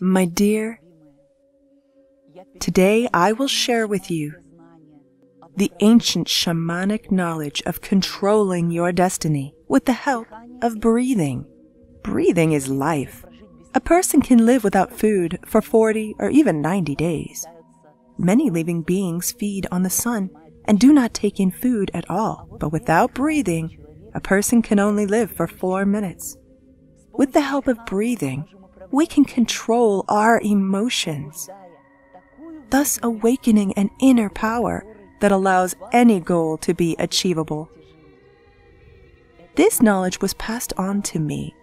My dear, today I will share with you the ancient shamanic knowledge of controlling your destiny with the help of breathing. Breathing is life. A person can live without food for 40 or even 90 days. Many living beings feed on the sun and do not take in food at all, but without breathing, a person can only live for 4 minutes. With the help of breathing, we can control our emotions, thus awakening an inner power that allows any goal to be achievable. This knowledge was passed on to me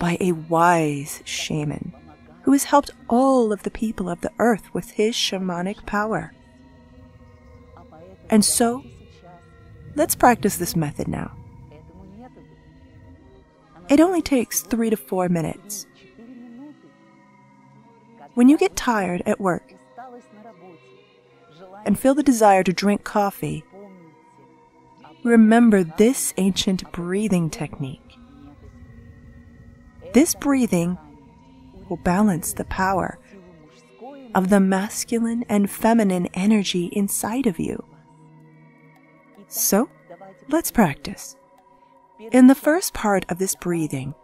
by a wise shaman who has helped all of the people of the earth with his shamanic power. And so, let's practice this method now. It only takes 3 to 4 minutes. When you get tired at work and feel the desire to drink coffee, remember this ancient breathing technique. This breathing will balance the power of the masculine and feminine energy inside of you. So, let's practice. In the first part of this breathing,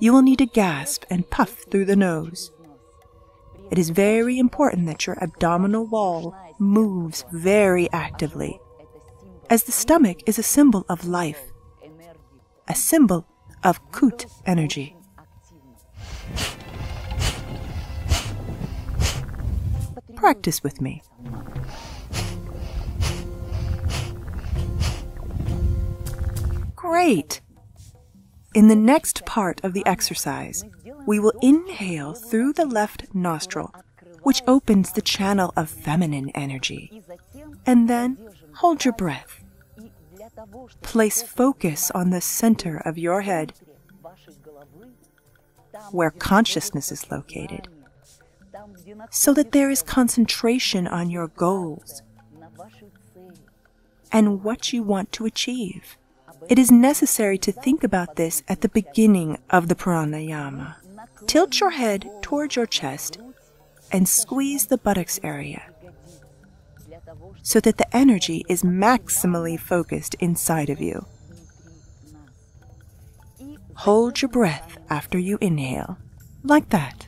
you will need to gasp and puff through the nose. It is very important that your abdominal wall moves very actively, as the stomach is a symbol of life, a symbol of Kut energy. Practice with me. Great! In the next part of the exercise, we will inhale through the left nostril, which opens the channel of feminine energy, and then hold your breath. Place focus on the center of your head, where consciousness is located, so that there is concentration on your goals and what you want to achieve. It is necessary to think about this at the beginning of the pranayama. Tilt your head towards your chest and squeeze the buttocks area so that the energy is maximally focused inside of you. Hold your breath after you inhale, like that.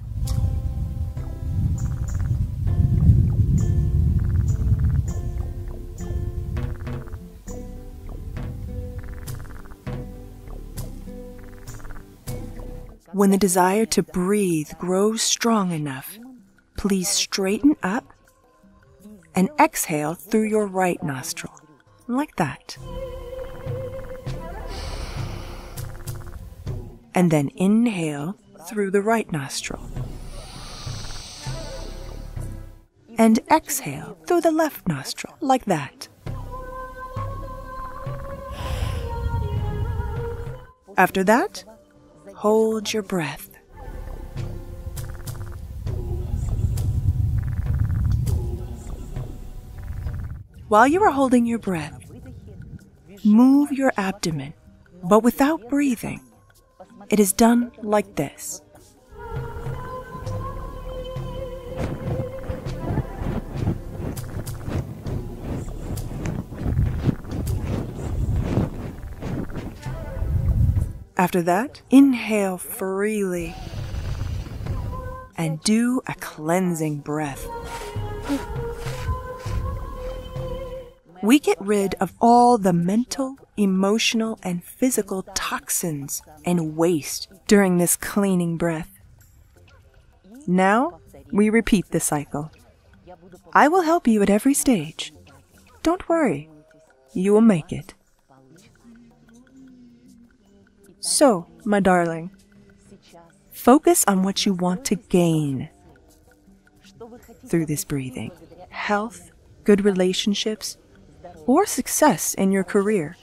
When the desire to breathe grows strong enough, please straighten up and exhale through your right nostril, like that. And then inhale through the right nostril. And exhale through the left nostril, like that. After that, hold your breath. While you are holding your breath, move your abdomen, but without breathing. It is done like this. After that, inhale freely and do a cleansing breath. We get rid of all the mental, emotional, and physical toxins and waste during this cleaning breath. Now, we repeat the cycle. I will help you at every stage. Don't worry, you will make it. So, my darling, focus on what you want to gain through this breathing. Health, good relationships, or success in your career.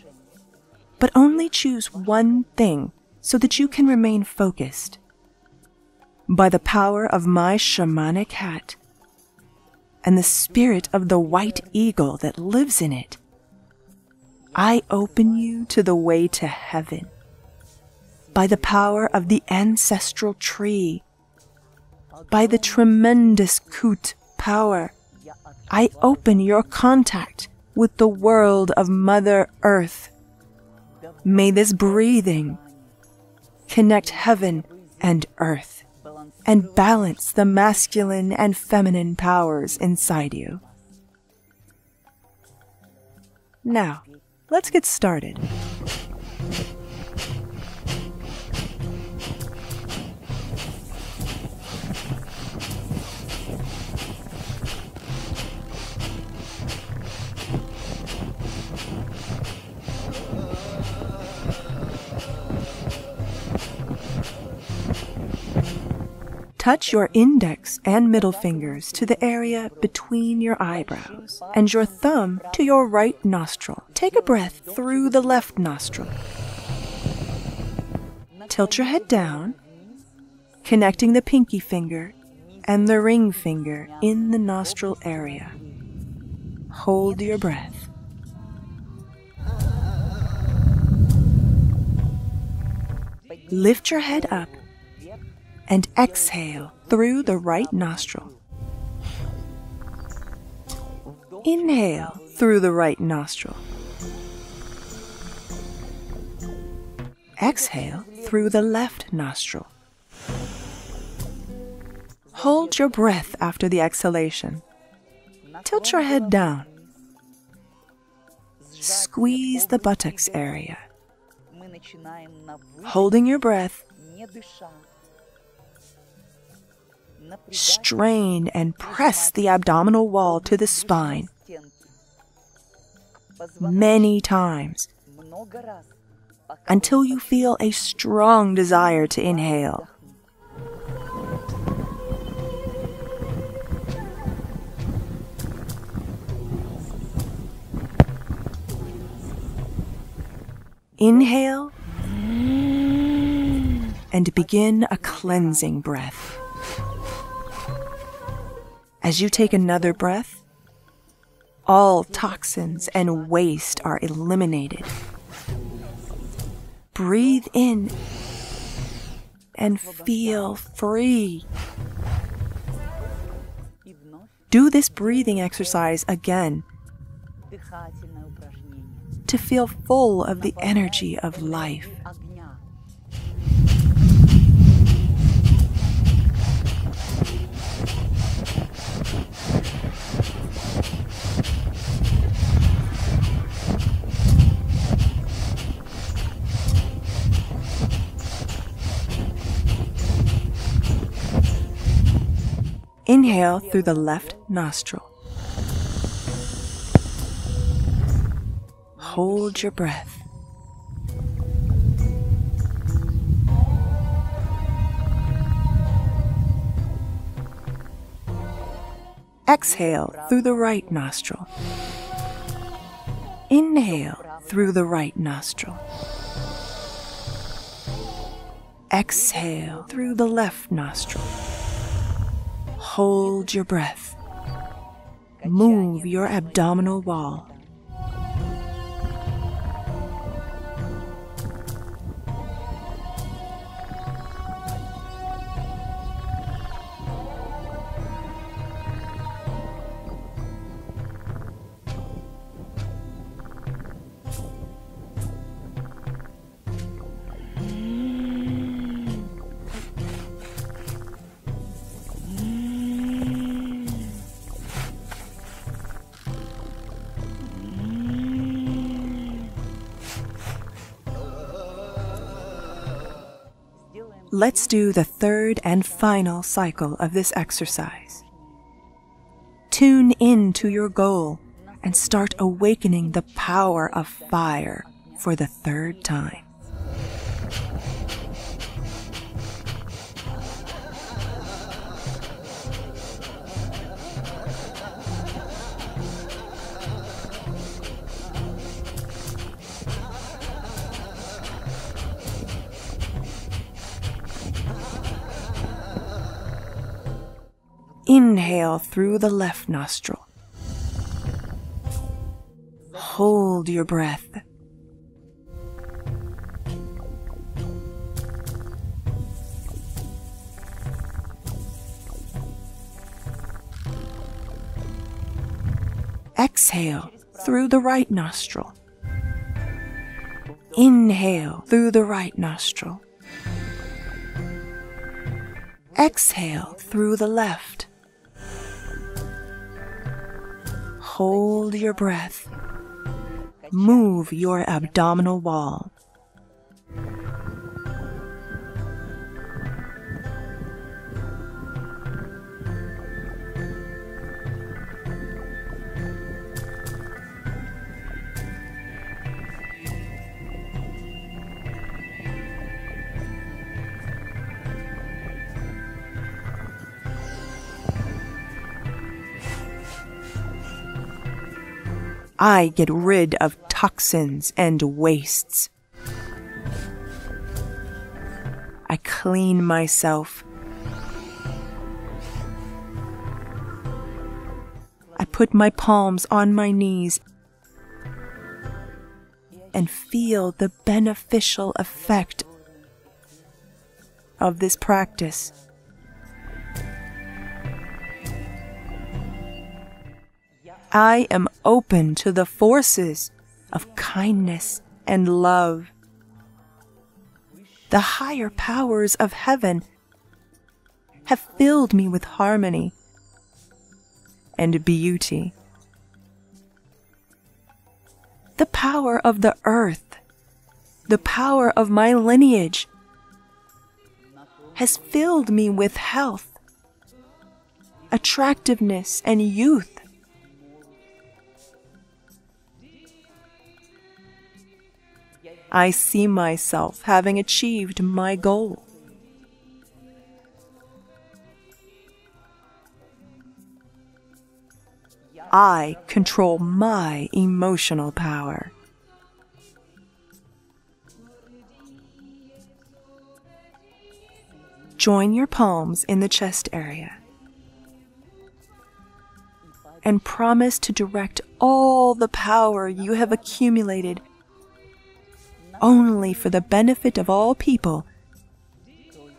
But only choose one thing so that you can remain focused. By the power of my shamanic hat and the spirit of the white eagle that lives in it, I open you to the way to heaven. By the power of the ancestral tree by the tremendous Kut power, I open your contact with the world of Mother Earth. May this breathing connect heaven and earth and balance the masculine and feminine powers inside you. Now, let's get started. Touch your index and middle fingers to the area between your eyebrows and your thumb to your right nostril. Take a breath through the left nostril. Tilt your head down, connecting the pinky finger and the ring finger in the nostril area. Hold your breath. Lift your head up and exhale through the right nostril. Inhale through the right nostril. Exhale through the left nostril. Hold your breath after the exhalation. Tilt your head down. Squeeze the buttocks area. Holding your breath, strain and press the abdominal wall to the spine many times until you feel a strong desire to inhale. Inhale and begin a cleansing breath. As you take another breath, all toxins and waste are eliminated. Breathe in and feel free. Do this breathing exercise again to feel full of the energy of life. Inhale through the left nostril. Hold your breath. Exhale through the right nostril. Inhale through the right nostril. Exhale through the left nostril. Hold your breath. Move your abdominal wall. Let's do the third and final cycle of this exercise. Tune in to your goal and start awakening the power of fire for the third time. Inhale through the left nostril. Hold your breath. Exhale through the right nostril. Inhale through the right nostril. Exhale through the left. Hold your breath. Move your abdominal wall. I get rid of toxins and wastes. I clean myself. I put my palms on my knees and feel the beneficial effect of this practice. I am open to the forces of kindness and love. The higher powers of heaven have filled me with harmony and beauty. The power of the earth, the power of my lineage, has filled me with health, attractiveness, and youth. I see myself having achieved my goal. I control my emotional power. Join your palms in the chest area and promise to direct all the power you have accumulated only for the benefit of all people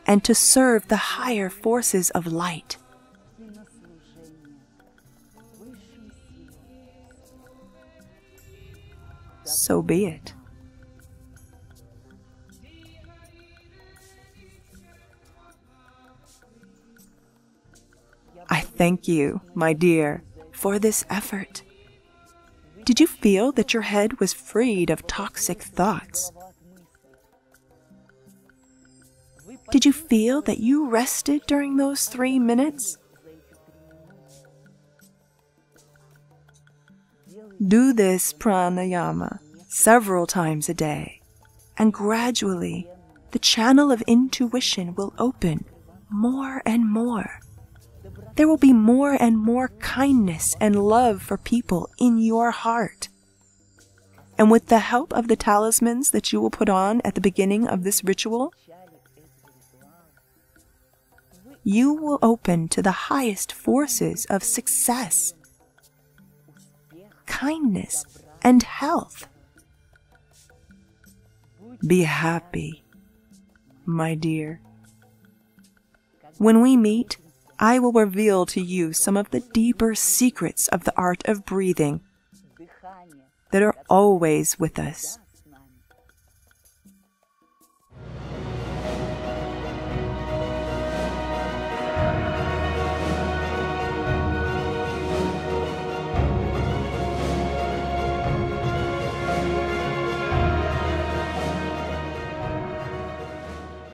and to serve the higher forces of light. So be it. I thank you, my dear, for this effort. Did you feel that your head was freed of toxic thoughts? Did you feel that you rested during those 3 minutes? Do this pranayama several times a day, and gradually the channel of intuition will open more and more. There will be more and more kindness and love for people in your heart. And with the help of the talismans that you will put on at the beginning of this ritual, you will open to the highest forces of success, kindness, and health. Be happy, my dear. When we meet, I will reveal to you some of the deeper secrets of the art of breathing that are always with us.